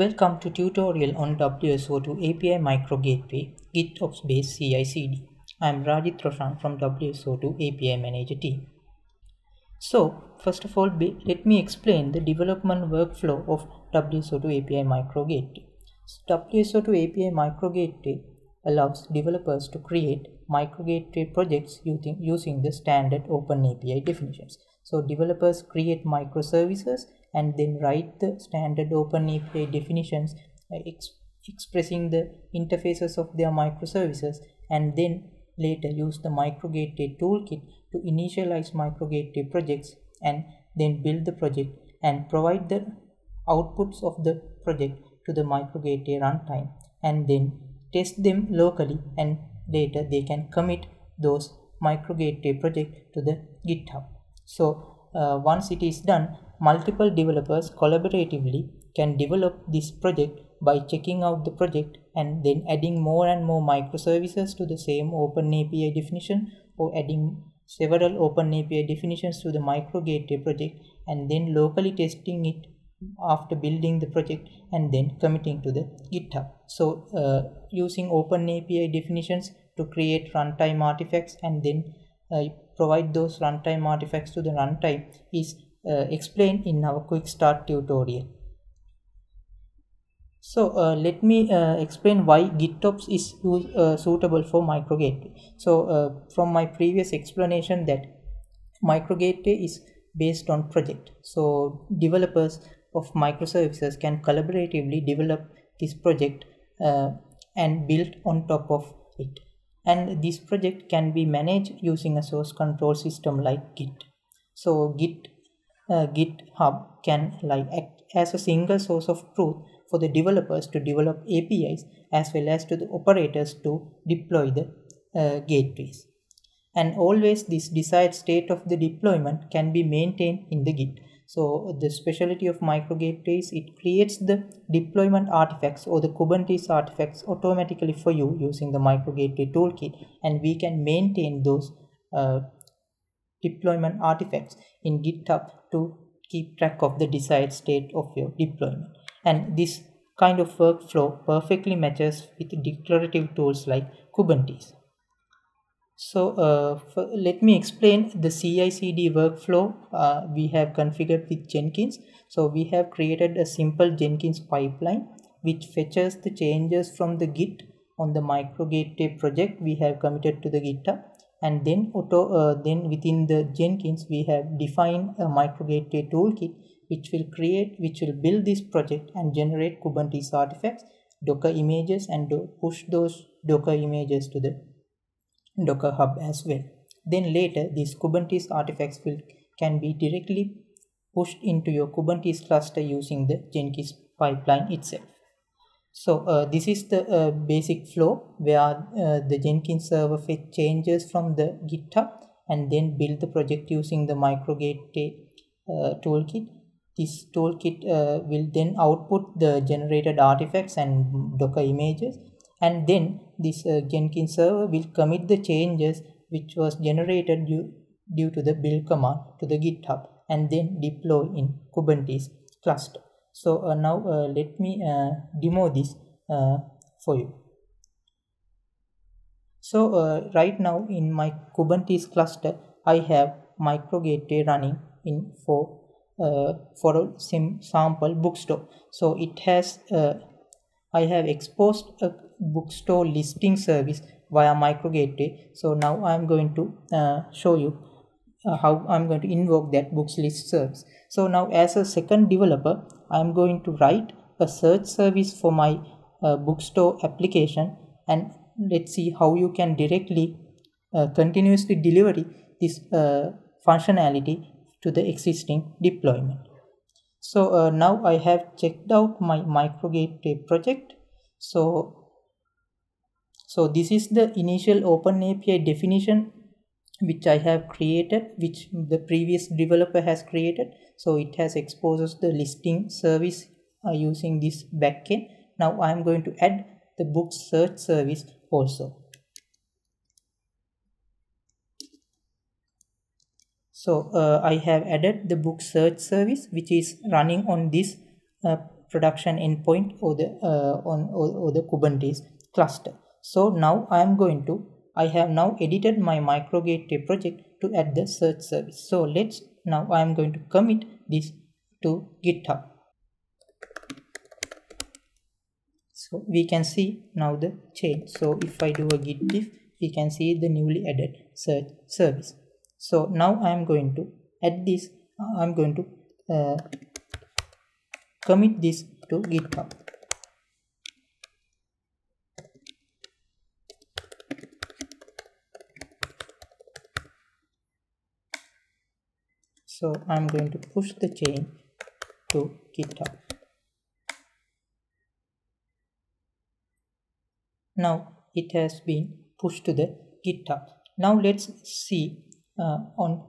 Welcome to tutorial on WSO2 API Microgateway, GitOps based CI/CD. I am Rajit Roshan from WSO2 API Manager team. So, first of all, let me explain the development workflow of WSO2 API Microgateway. WSO2 API Microgateway allows developers to create microgateway projects using the standard OpenAPI definitions. So, developers create microservices and then write the standard OpenAPI definitions expressing the interfaces of their microservices, and then later use the microgateway toolkit to initialize microgateway projects and then build the project and provide the outputs of the project to the microgateway runtime and then test them locally, and later they can commit those microgateway project to the GitHub. So once it is done, multiple developers collaboratively can develop this project by checking out the project and then adding more and more microservices to the same OpenAPI definition, or adding several OpenAPI definitions to the microgateway project and then locally testing it after building the project and then committing to the GitHub. So using OpenAPI definitions to create runtime artifacts and then provide those runtime artifacts to the runtime is explained in our quick start tutorial. So let me explain why GitOps is suitable for microgateway. So from my previous explanation that microgateway is based on project, so developers of microservices can collaboratively develop this project and build on top of it, and this project can be managed using a source control system like Git. So GitHub can act as a single source of truth for the developers to develop APIs as well as to the operators to deploy the gateways. And always this desired state of the deployment can be maintained in the Git. So the specialty of microgateways, it creates the deployment artifacts or the Kubernetes artifacts automatically for you using the microgateway toolkit, and we can maintain those deployment artifacts in GitHub to keep track of the desired state of your deployment. And this kind of workflow perfectly matches with declarative tools like Kubernetes. So let me explain the CI/CD workflow we have configured with Jenkins. So we have created a simple Jenkins pipeline which fetches the changes from the Git on the microgateway project we have committed to the GitHub, and then within the Jenkins we have defined a microgateway toolkit which will build this project and generate Kubernetes artifacts, Docker images, and push those Docker images to the Docker Hub as well. Then later these Kubernetes artifacts can be directly pushed into your Kubernetes cluster using the Jenkins pipeline itself. So this is the basic flow where the Jenkins server fetch changes from the GitHub and then build the project using the microgateway toolkit. This toolkit will then output the generated artifacts and Docker images, and then this Jenkins server will commit the changes which was generated due to the build command to the GitHub and then deploy in Kubernetes cluster. So now let me demo this for you. So right now in my Kubernetes cluster I have microgateway running in for a sample bookstore. So it has I have exposed a bookstore listing service via microgateway. So now I am going to show you how I am going to invoke that books list service. So now as a second developer I am going to write a search service for my bookstore application, and let's see how you can directly continuously deliver this functionality to the existing deployment. So now I have checked out my microgateway project. So this is the initial OpenAPI definition which I have created, which the previous developer has created. So it has exposed the listing service using this backend. Now I am going to add the book search service also. So I have added the book search service which is running on this production endpoint or the Kubernetes cluster. So now I have now edited my microgateway project to add the search service. So now I am going to commit this to GitHub. So we can see now the change. So if I do a git diff, we can see the newly added search service. So now I am going to add this. I am going to commit this to GitHub. So I'm going to push the change to GitHub. Now it has been pushed to the GitHub. Now let's see on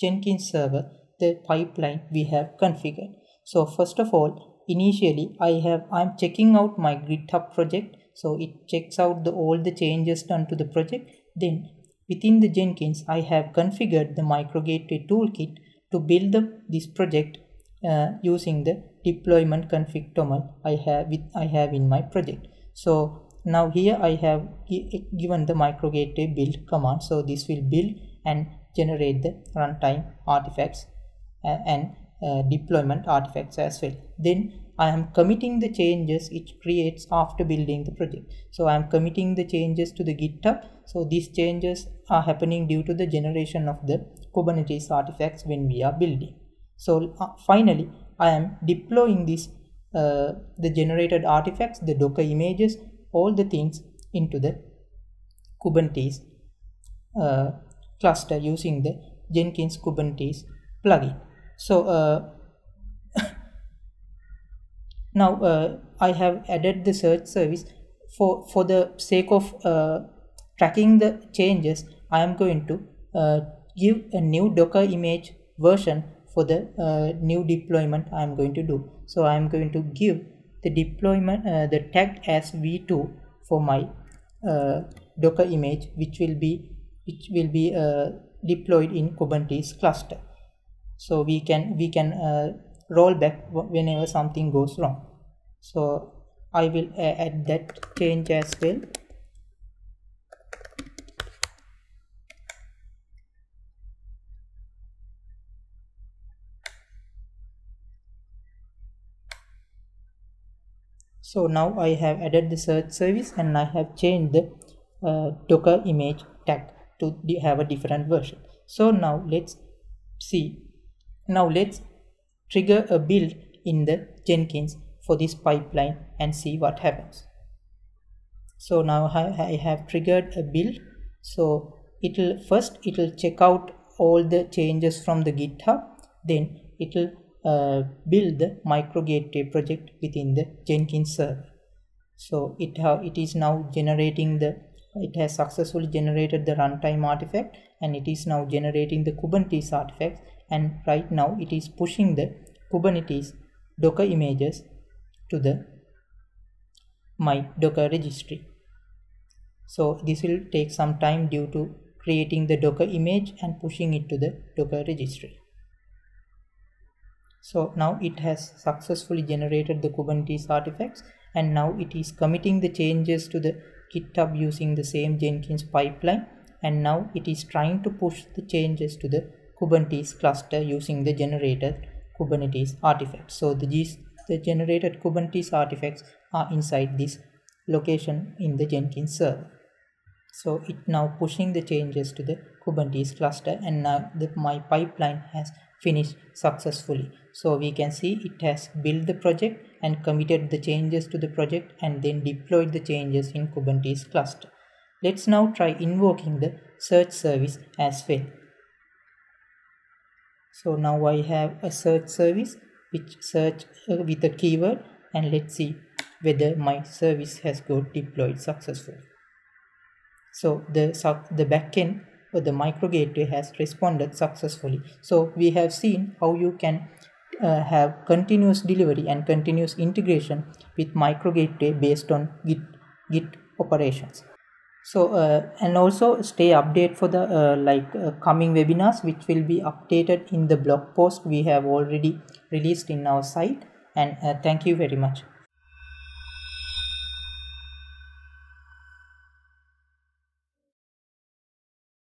Jenkins server the pipeline we have configured. So first of all, initially I'm checking out my GitHub project. So it checks out all the changes done to the project. Then within the Jenkins, I have configured the microgateway toolkit to build this project using the deployment config toml I have in my project. So now here I have given the microgateway build command. So this will build and generate the runtime artifacts and deployment artifacts as well. Then I am committing the changes it creates after building the project. So I am committing the changes to the GitHub. So these changes are happening due to the generation of the Kubernetes artifacts when we are building. So finally, I am deploying the generated artifacts, the Docker images, all the things into the Kubernetes cluster using the Jenkins Kubernetes plugin. So now I have added the search service for the sake of tracking the changes. I am going to give a new Docker image version for the new deployment I am going to do. So I am going to give the deployment the tag as v2 for my Docker image, which will be deployed in Kubernetes cluster. So we can roll back whenever something goes wrong. So I will add that change as well. So now I have added the search service and I have changed the Docker image tag to have a different version. So now let's see. Now let's trigger a build in the Jenkins for this pipeline and see what happens. So now I have triggered a build. So first it will check out all the changes from the GitHub. Then it will build the microgateway project within the Jenkins server. So it is now generating it has successfully generated the runtime artifact, and it is now generating the Kubernetes artifacts. And right now it is pushing the Kubernetes Docker images to the my Docker registry. So this will take some time due to creating the Docker image and pushing it to the Docker registry. So now it has successfully generated the Kubernetes artifacts, and now it is committing the changes to the GitHub using the same Jenkins pipeline, and now it is trying to push the changes to the Kubernetes cluster using the generated Kubernetes artifacts. So the generated Kubernetes artifacts are inside this location in the Jenkins server. So it now pushing the changes to the Kubernetes cluster, and now my pipeline has finished successfully. So we can see it has built the project and committed the changes to the project and then deployed the changes in Kubernetes cluster. Let's now try invoking the search service as well. So now I have a search service which search with a keyword, and let's see whether my service has got deployed successfully. So the backend or the microgateway has responded successfully. So we have seen how you can have continuous delivery and continuous integration with microgateway based on Git operations. So and also stay updated for the coming webinars, which will be updated in the blog post we have already released in our site. and thank you very much.